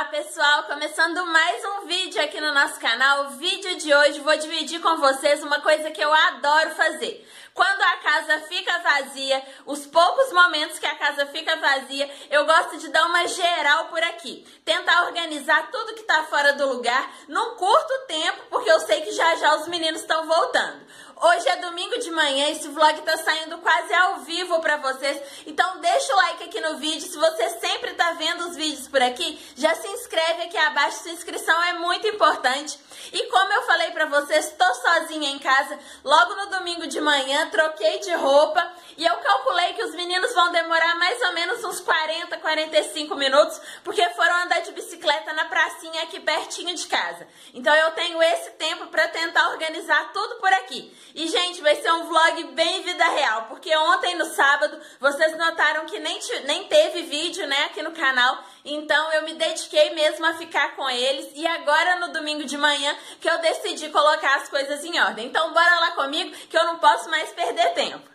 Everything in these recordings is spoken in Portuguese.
Olá pessoal, começando mais um vídeo aqui no nosso canal. O vídeo de hoje vou dividir com vocês uma coisa que eu adoro fazer. Quando a casa fica vazia, os poucos momentos que a casa fica vazia, eu gosto de dar uma geral por aqui. Tentar organizar tudo que tá fora do lugar num curto tempo, porque eu sei que já já os meninos estão voltando. Hoje é domingo de manhã, esse vlog tá saindo quase ao vivo pra vocês, então deixa o like aqui no vídeo. Se você sempre tá vendo os vídeos por aqui, já se inscreve aqui abaixo, sua inscrição é muito importante. E como eu falei pra vocês, tô sozinha em casa, logo no domingo de manhã, troquei de roupa e eu calculei que os meninos vão demorar mais ou menos uns 40, 45 minutos, porque foram andar de bicicleta na pracinha aqui pertinho de casa. Então eu tenho esse tempo pra tentar organizar tudo por aqui. E, gente, vai ser um vlog bem vida real, porque ontem, no sábado, vocês notaram que nem teve vídeo, né, aqui no canal, então eu me dediquei mesmo a ficar com eles, e agora, no domingo de manhã, que eu decidi colocar as coisas em ordem. Então, bora lá comigo, que eu não posso mais perder tempo.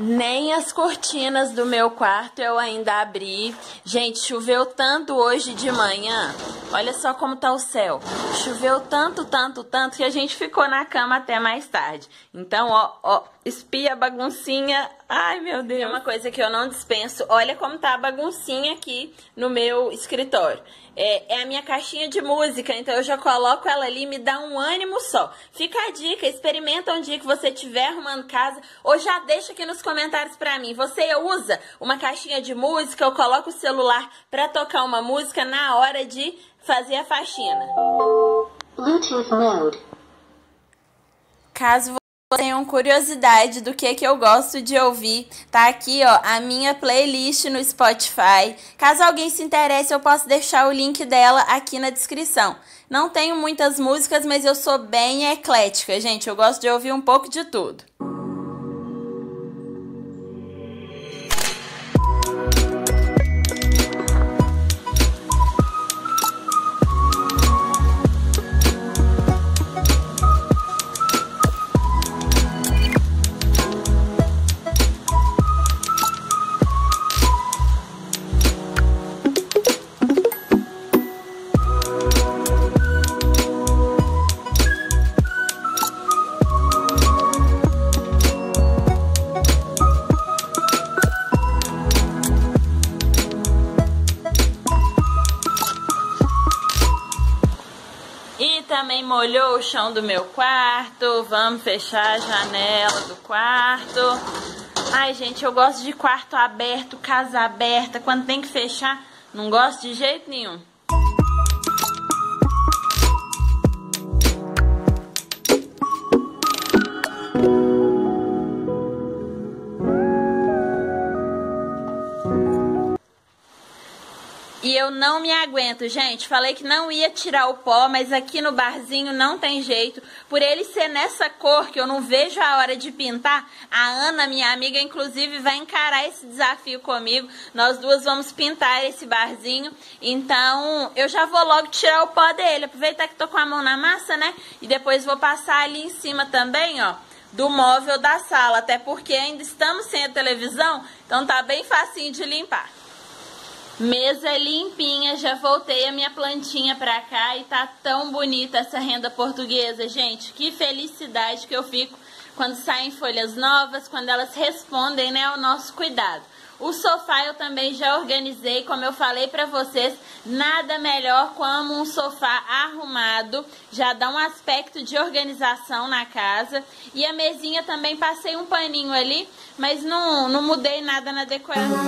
Nem as cortinas do meu quarto eu ainda abri. Gente, choveu tanto hoje de manhã. Olha só como tá o céu. Choveu tanto, tanto, tanto que a gente ficou na cama até mais tarde. Então, ó, espia a baguncinha. Ai, meu Deus. É uma coisa que eu não dispenso. Olha como tá a baguncinha aqui no meu escritório. É a minha caixinha de música, então eu já coloco ela ali, me dá um ânimo só. Fica a dica, experimenta um dia que você estiver arrumando casa, ou já deixa aqui nos comentários pra mim. Você usa uma caixinha de música, eu coloco o celular pra tocar uma música na hora de fazer a faxina. Bluetooth mode. Caso tenham curiosidade do que eu gosto de ouvir, tá aqui, ó, a minha playlist no Spotify. Caso alguém se interesse, eu posso deixar o link dela aqui na descrição. Não tenho muitas músicas, mas eu sou bem eclética, gente. Eu gosto de ouvir um pouco de tudo. Também molhou o chão do meu quarto. Vamos fechar a janela do quarto. Ai, gente, eu gosto de quarto aberto, casa aberta. Quando tem que fechar, não gosto de jeito nenhum. E eu não me aguento, gente. Falei que não ia tirar o pó, mas aqui no barzinho não tem jeito. Por ele ser nessa cor que eu não vejo a hora de pintar, a Ana, minha amiga, inclusive, vai encarar esse desafio comigo. Nós duas vamos pintar esse barzinho. Então, eu já vou logo tirar o pó dele. Aproveitar que tô com a mão na massa, né? E depois vou passar ali em cima também, ó, do móvel da sala. Até porque ainda estamos sem a televisão, então tá bem facinho de limpar. Mesa limpinha, já voltei a minha plantinha pra cá e tá tão bonita essa renda portuguesa, gente. Que felicidade que eu fico quando saem folhas novas, quando elas respondem, né, ao nosso cuidado. O sofá eu também já organizei, como eu falei pra vocês, nada melhor como um sofá arrumado, já dá um aspecto de organização na casa. E a mesinha também passei um paninho ali, mas não mudei nada na decoração.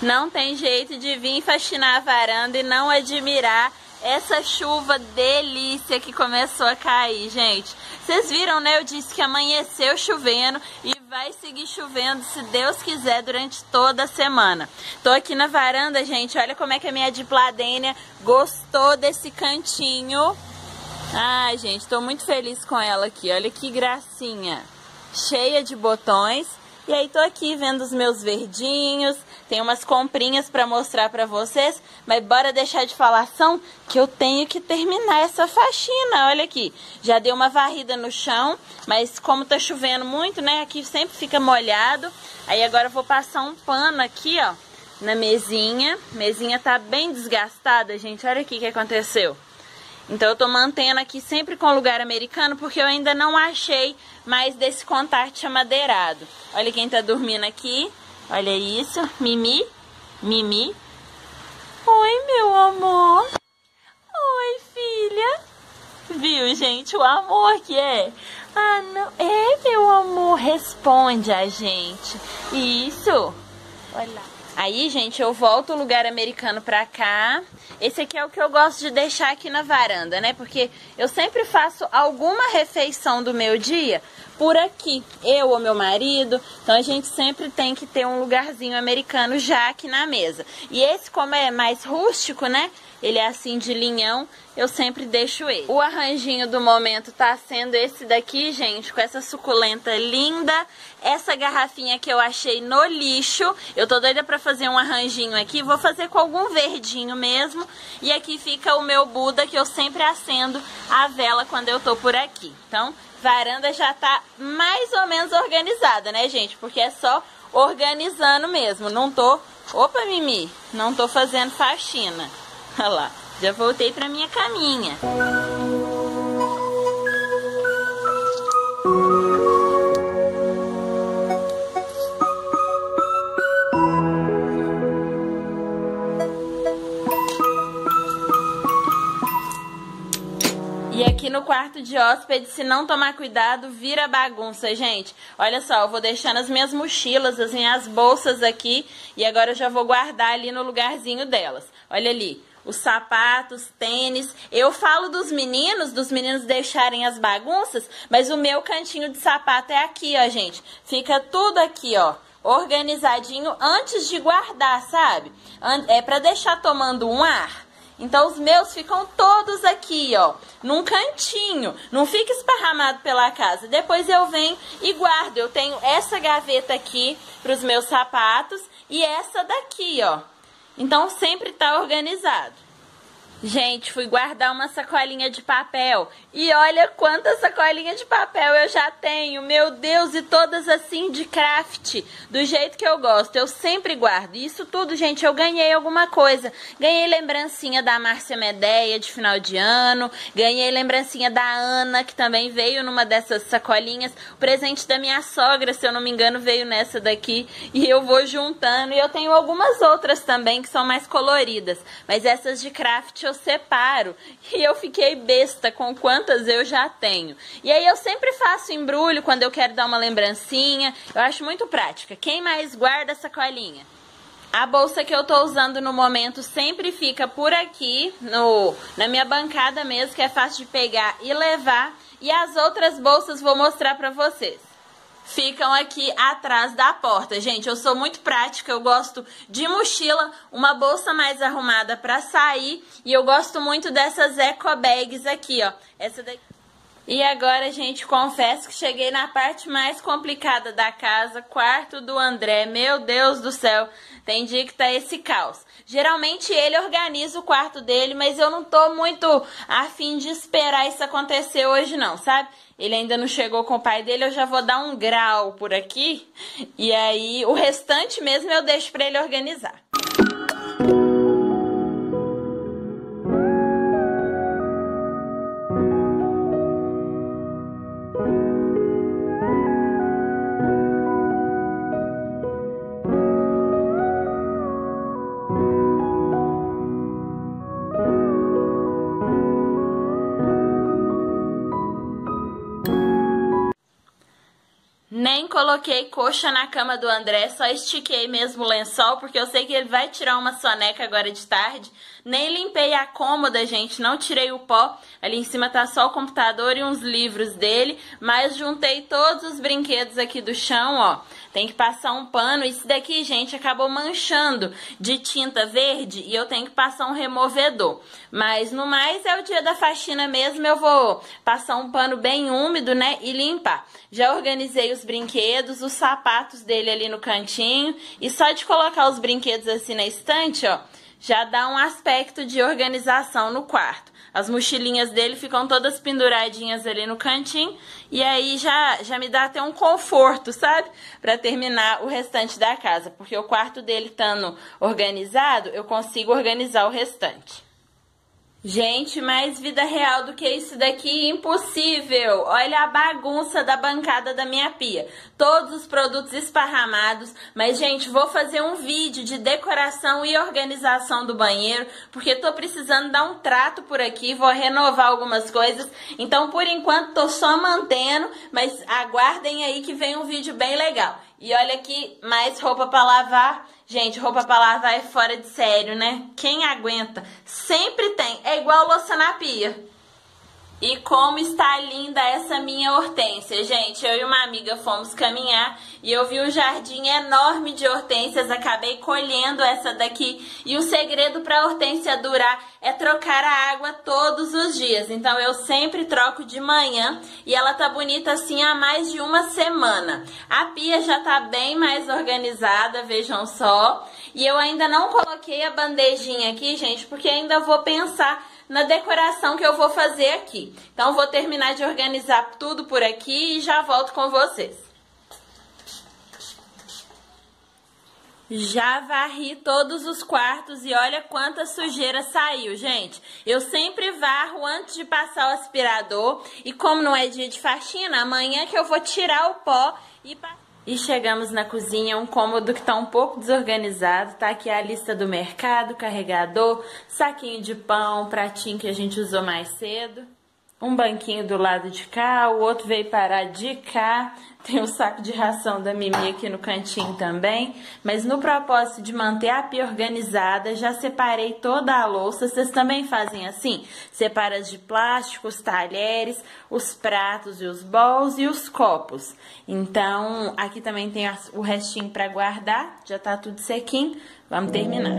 Não tem jeito de vir faxinar a varanda e não admirar essa chuva delícia que começou a cair, gente. Vocês viram, né? Eu disse que amanheceu chovendo e vai seguir chovendo, se Deus quiser, durante toda a semana. Tô aqui na varanda, gente. Olha como é que a minha Dipladênia gostou desse cantinho. Ai, gente, tô muito feliz com ela aqui. Olha que gracinha. Cheia de botões. E aí tô aqui vendo os meus verdinhos, tem umas comprinhas pra mostrar pra vocês, mas bora deixar de falação que eu tenho que terminar essa faxina. Olha aqui, já dei uma varrida no chão, mas como tá chovendo muito, né, aqui sempre fica molhado. Aí agora eu vou passar um pano aqui, ó, na mesinha. A mesinha tá bem desgastada, gente, olha aqui o que aconteceu. Então eu tô mantendo aqui sempre com lugar americano, porque eu ainda não achei mais desse contact amadeirado. Olha quem tá dormindo aqui, olha isso, Mimi, Mimi. Oi, meu amor. Oi, filha. Viu, gente, o amor que é? Ah, não, é, meu amor, responde a gente. Isso. Olha lá. Aí, gente, eu volto o lugar americano pra cá. Esse aqui é o que eu gosto de deixar aqui na varanda, né? Porque eu sempre faço alguma refeição do meu dia por aqui. Eu ou meu marido. Então, a gente sempre tem que ter um lugarzinho americano já aqui na mesa. E esse, como é mais rústico, né? Ele é assim de linhão. Eu sempre deixo ele. O arranjinho do momento tá sendo esse daqui, gente, com essa suculenta linda. Essa garrafinha que eu achei no lixo. Eu tô doida pra fazer um arranjinho aqui. Vou fazer com algum verdinho mesmo. E aqui fica o meu Buda, que eu sempre acendo a vela quando eu tô por aqui. Então, varanda já tá mais ou menos organizada, né, gente? Porque é só organizando mesmo. Não tô... Opa, Mimi! Não tô fazendo faxina. Olha lá. Já voltei pra minha caminha. E aqui no quarto de hóspede, se não tomar cuidado, vira bagunça, gente. Olha só, eu vou deixando as minhas mochilas, as minhas bolsas aqui. E agora eu já vou guardar ali no lugarzinho delas. Olha ali. Os sapatos, tênis. Eu falo dos meninos deixarem as bagunças, mas o meu cantinho de sapato é aqui, ó, gente. Fica tudo aqui, ó, organizadinho antes de guardar, sabe? É pra deixar tomando um ar. Então, os meus ficam todos aqui, ó, num cantinho. Não fica esparramado pela casa. Depois eu venho e guardo. Eu tenho essa gaveta aqui pros meus sapatos e essa daqui, ó. Então, sempre tá organizado. Gente, fui guardar uma sacolinha de papel. E olha quanta sacolinha de papel eu já tenho. Meu Deus, e todas assim de craft. Do jeito que eu gosto. Eu sempre guardo. Isso tudo, gente, eu ganhei alguma coisa. Ganhei lembrancinha da Márcia Medéia de final de ano. Ganhei lembrancinha da Ana, que também veio numa dessas sacolinhas. O presente da minha sogra, se eu não me engano, veio nessa daqui. E eu vou juntando. E eu tenho algumas outras também que são mais coloridas. Mas essas de craft eu separo. E eu fiquei besta com quantas eu já tenho. E aí eu sempre faço embrulho quando eu quero dar uma lembrancinha. Eu acho muito prática. Quem mais guarda essa sacolinha? A bolsa que eu tô usando no momento sempre fica por aqui, na minha bancada mesmo, que é fácil de pegar e levar. E as outras bolsas vou mostrar pra vocês. Ficam aqui atrás da porta. Gente, eu sou muito prática, eu gosto de mochila, uma bolsa mais arrumada pra sair. E eu gosto muito dessas eco bags aqui, ó. Essa daqui. E agora, gente, confesso que cheguei na parte mais complicada da casa, quarto do André. Meu Deus do céu, tem dia que tá esse caos. Geralmente ele organiza o quarto dele, mas eu não tô muito a fim de esperar isso acontecer hoje não, sabe? Ele ainda não chegou com o pai dele, eu já vou dar um grau por aqui. E aí, o restante mesmo eu deixo pra ele organizar. Nem coloquei coxa na cama do André, só estiquei mesmo o lençol, porque eu sei que ele vai tirar uma soneca agora de tarde. Nem limpei a cômoda, gente, não tirei o pó. Ali em cima tá só o computador e uns livros dele, mas juntei todos os brinquedos aqui do chão, ó. Tem que passar um pano. Isso daqui, gente, acabou manchando de tinta verde e eu tenho que passar um removedor. Mas no mais é o dia da faxina mesmo, eu vou passar um pano bem úmido, né, e limpar. Já organizei os brinquedos brinquedos, os sapatos dele ali no cantinho. E só de colocar os brinquedos assim na estante, ó, já dá um aspecto de organização no quarto. As mochilinhas dele ficam todas penduradinhas ali no cantinho. E aí já me dá até um conforto, sabe? Pra terminar o restante da casa. Porque o quarto dele estando organizado, eu consigo organizar o restante. Gente, mais vida real do que isso daqui, impossível! Olha a bagunça da bancada da minha pia. Todos os produtos esparramados. Mas, gente, vou fazer um vídeo de decoração e organização do banheiro, porque tô precisando dar um trato por aqui, vou renovar algumas coisas. Então, por enquanto, tô só mantendo, mas aguardem aí que vem um vídeo bem legal. E olha aqui, mais roupa pra lavar. Gente, roupa pra lavar é fora de sério, né? Quem aguenta? Sempre tem. É igual louça na pia. E como está linda essa minha hortênsia, gente. Eu e uma amiga fomos caminhar e eu vi um jardim enorme de hortênsias. Acabei colhendo essa daqui. E o segredo pra hortênsia durar é trocar a água todos os dias. Então eu sempre troco de manhã e ela tá bonita assim há mais de uma semana. A pia já tá bem mais organizada, vejam só. E eu ainda não coloquei a bandejinha aqui, gente, porque ainda vou pensar na decoração que eu vou fazer aqui. Então vou terminar de organizar tudo por aqui e já volto com vocês. Já varri todos os quartos e olha quanta sujeira saiu, gente. Eu sempre varro antes de passar o aspirador e como não é dia de faxina, amanhã que eu vou tirar o pó e passar. E chegamos na cozinha, um cômodo que tá um pouco desorganizado, tá aqui a lista do mercado, carregador, saquinho de pão, pratinho que a gente usou mais cedo, um banquinho do lado de cá, o outro veio parar de cá, tem um saco de ração da Mimi aqui no cantinho também, mas no propósito de manter a pia organizada, já separei toda a louça, vocês também fazem assim? Separa as de plástico, os talheres, os pratos e os bowls e os copos. Então, aqui também tem o restinho pra guardar, já tá tudo sequinho, vamos terminar.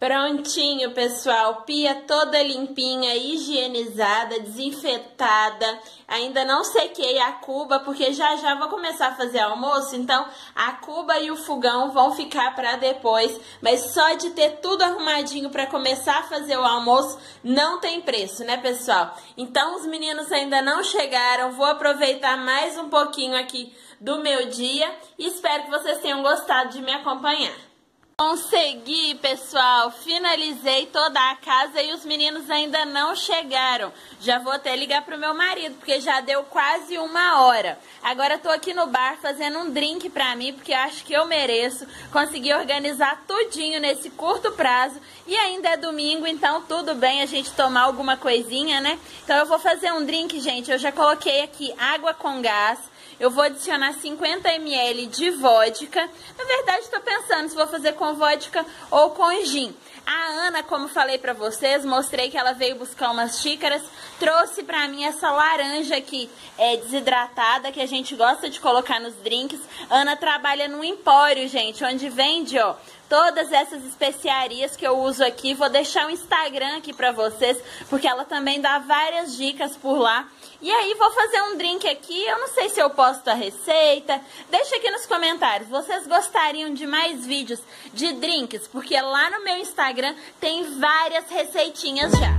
Prontinho, pessoal, pia toda limpinha, higienizada, desinfetada, ainda não sequei a cuba porque já vou começar a fazer almoço, então a cuba e o fogão vão ficar pra depois, mas só de ter tudo arrumadinho pra começar a fazer o almoço não tem preço, né, pessoal? Então os meninos ainda não chegaram, vou aproveitar mais um pouquinho aqui do meu dia e espero que vocês tenham gostado de me acompanhar. Consegui, pessoal, finalizei toda a casa e os meninos ainda não chegaram. Já vou até ligar pro meu marido, porque já deu quase uma hora. Agora tô aqui no bar fazendo um drink pra mim, porque eu acho que eu mereço. Consegui organizar tudinho nesse curto prazo e ainda é domingo, então tudo bem a gente tomar alguma coisinha, né? Então eu vou fazer um drink, gente, eu já coloquei aqui água com gás. Eu vou adicionar 50 ml de vodka. Na verdade, estou pensando se vou fazer com vodka ou com gin. A Ana, como falei pra vocês, mostrei que ela veio buscar umas xícaras, trouxe pra mim essa laranja aqui, desidratada, que a gente gosta de colocar nos drinks. Ana trabalha num empório, gente, onde vende, ó, todas essas especiarias que eu uso aqui. Vou deixar o Instagram aqui pra vocês, porque ela também dá várias dicas por lá. E aí vou fazer um drink aqui, eu não sei se eu posto a receita. Deixa aqui nos comentários, vocês gostariam de mais vídeos de drinks? Porque lá no meu Instagram tem várias receitinhas já.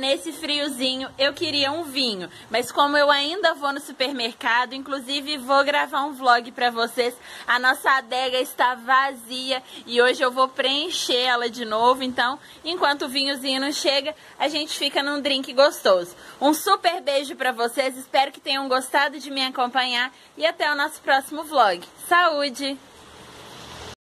Nesse friozinho eu queria um vinho, mas como eu ainda vou no supermercado, inclusive vou gravar um vlog pra vocês, a nossa adega está vazia e hoje eu vou preencher ela de novo, então enquanto o vinhozinho não chega, a gente fica num drink gostoso. Um super beijo pra vocês, espero que tenham gostado de me acompanhar e até o nosso próximo vlog. Saúde!